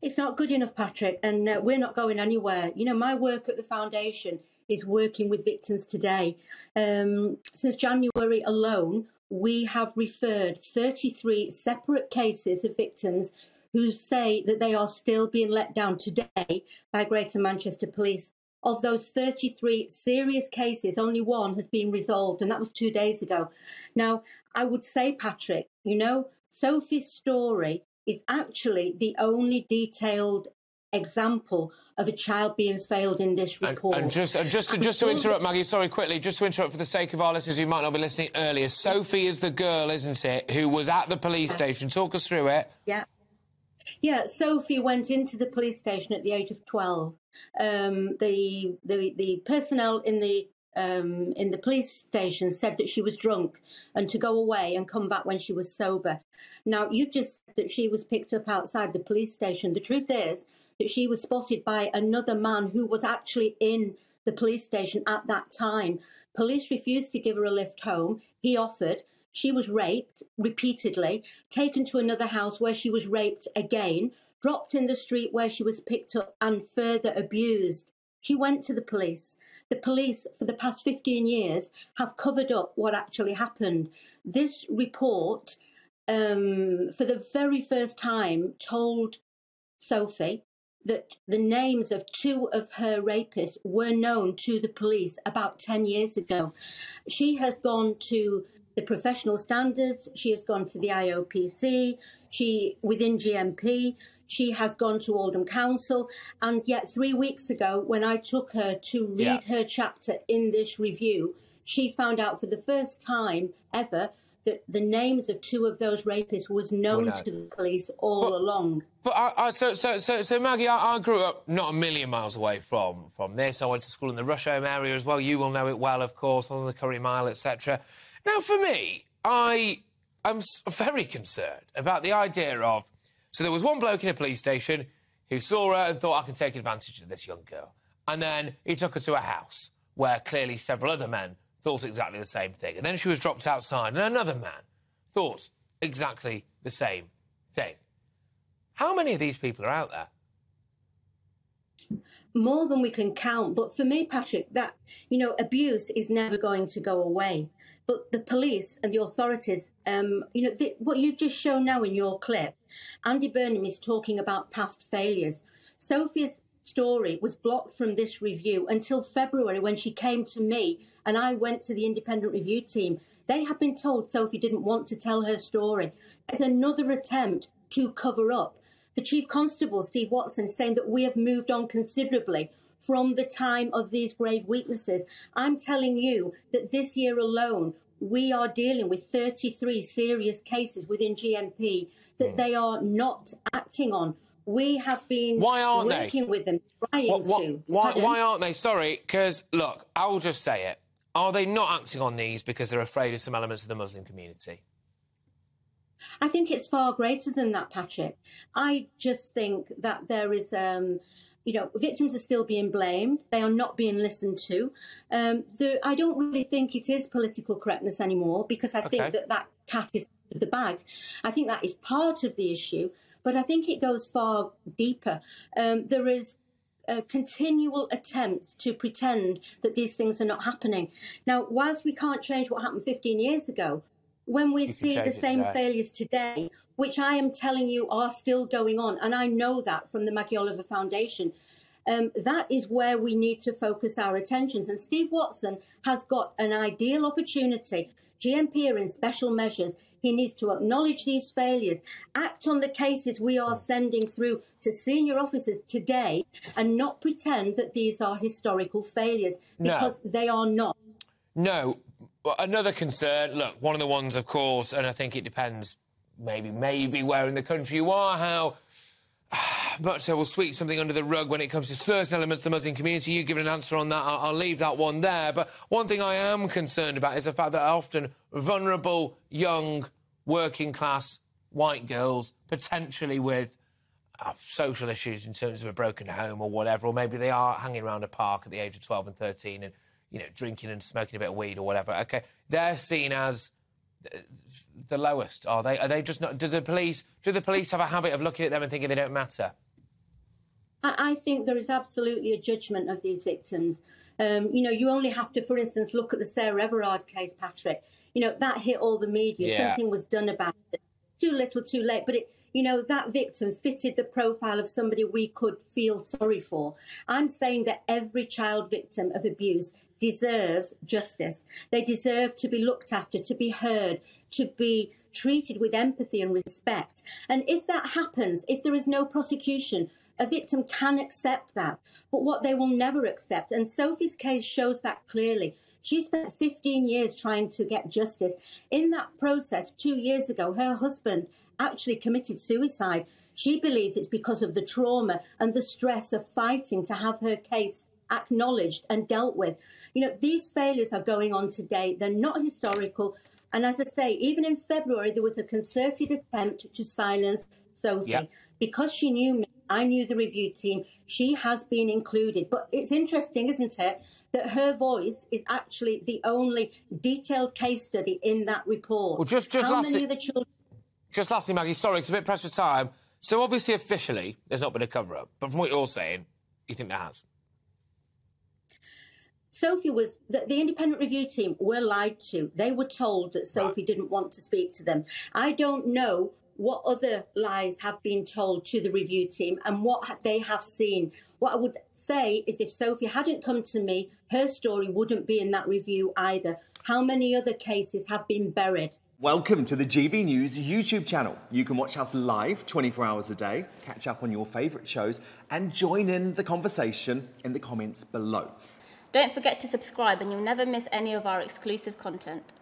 It's not good enough, Patrick, and we're not going anywhere. You know, my work at the foundation is working with victims today. Since January alone, we have referred 33 separate cases of victims who say that they are still being let down today by Greater Manchester Police. Of those 33 serious cases, only one has been resolved, and that was 2 days ago. Now, I would say, Patrick, you know, Sophie's story is actually the only detailed example of a child being failed in this report. And just to interrupt, Maggie, sorry, quickly, just to interrupt for the sake of our listeners who might not be listening earlier, Sophie is the girl, isn't it, who was at the police station. Talk us through it. Yeah, Sophie went into the police station at the age of 12. The personnel in the police station said that she was drunk and to go away and come back when she was sober. Now, you've just said that she was picked up outside the police station. The truth is that she was spotted by another man who was actually in the police station at that time. Police refused to give her a lift home. He offered. She was raped repeatedly, taken to another house where she was raped again, dropped in the street where she was picked up and further abused. She went to the police. The police, for the past 15 years, have covered up what actually happened. This report, for the very first time, told Sophie that the names of two of her rapists were known to the police about 10 years ago. She has gone to the professional standards, she has gone to the IOPC, she within GMP, she has gone to Oldham Council, and yet 3 weeks ago when I took her to read her chapter in this review, she found out for the first time ever that the names of two of those rapists was known to the police all along. But so Maggie, I grew up not a million miles away from this. I went to school in the Rush Home area as well. You will know it well, of course, on the Curry Mile, etc. Now, for me, I am very concerned about the idea of... So there was one bloke in a police station who saw her and thought, I can take advantage of this young girl. And then he took her to a house where clearly several other men thought exactly the same thing. And then she was dropped outside and another man thought exactly the same thing. How many of these people are out there? More than we can count. But for me, Patrick, that, you know, abuse is never going to go away. But the police and the authorities, you know, what you've just shown now in your clip, Andy Burnham is talking about past failures. Sophie's story was blocked from this review until February when she came to me and I went to the independent review team. They had been told Sophie didn't want to tell her story. It's another attempt to cover up. The Chief Constable, Steve Watson, saying that we have moved on considerably from the time of these grave weaknesses. I'm telling you that this year alone, we are dealing with 33 serious cases within GMP that they are not acting on. We have been Why aren't they? Sorry, because, look, I'll just say it. Are they not acting on these because they're afraid of some elements of the Muslim community? I think it's far greater than that, Patrick. I just think that there is... You know, victims are still being blamed. They are not being listened to. I don't really think it is political correctness anymore because I think that cat is out of the bag. I think that is part of the issue, but I think it goes far deeper. There is continual attempts to pretend that these things are not happening. Now, whilst we can't change what happened 15 years ago, when we see the same failures today, which I am telling you are still going on, and I know that from the Mackey Oliver Foundation, that is where we need to focus our attentions. And Steve Watson has got an ideal opportunity. GMP are in special measures. He needs to acknowledge these failures, act on the cases we are sending through to senior officers today, and not pretend that these are historical failures, because they are not. No. Another concern, look, one of the ones, of course, and I think it depends maybe where in the country you are, how much they will sweep something under the rug when it comes to certain elements of the Muslim community. You give an answer on that, I'll leave that one there. But one thing I am concerned about is the fact that often vulnerable, young, working-class white girls, potentially with social issues in terms of a broken home or whatever, or maybe they are hanging around a park at the age of 12 and 13 and, you know, drinking and smoking a bit of weed or whatever, they're seen as the lowest, are they? Are they just not... Do the police have a habit of looking at them and thinking they don't matter? I think there is absolutely a judgment of these victims. You know, you only have to, for instance, look at the Sarah Everard case, Patrick. You know, that hit all the media. Yeah. Something was done about it. Too little, too late. But, it, you know, that victim fitted the profile of somebody we could feel sorry for. I'm saying that every child victim of abuse deserves justice. They deserve to be looked after, to be heard, to be treated with empathy and respect. And if that happens, if there is no prosecution, a victim can accept that, but what they will never accept, and Sophie's case shows that clearly. She spent 15 years trying to get justice. In that process, 2 years ago, her husband actually committed suicide. She believes it's because of the trauma and the stress of fighting to have her case acknowledged and dealt with. You know, these failures are going on today. They're not historical. And as I say, even in February, there was a concerted attempt to silence Sophie. Yeah. Because she knew me, I knew the review team, she has been included. But it's interesting, isn't it, that her voice is actually the only detailed case study in that report. Well, just lastly, Maggie, sorry, it's a bit pressed for time. So obviously, officially, there's not been a cover-up. But from what you're saying, you think there has? Sophie was... The independent review team were lied to. They were told that Sophie didn't want to speak to them. I don't know what other lies have been told to the review team and what they have seen. What I would say is if Sophie hadn't come to me, her story wouldn't be in that review either. How many other cases have been buried? Welcome to the GB News YouTube channel. You can watch us live 24 hours a day, catch up on your favourite shows and join in the conversation in the comments below. Don't forget to subscribe and you'll never miss any of our exclusive content.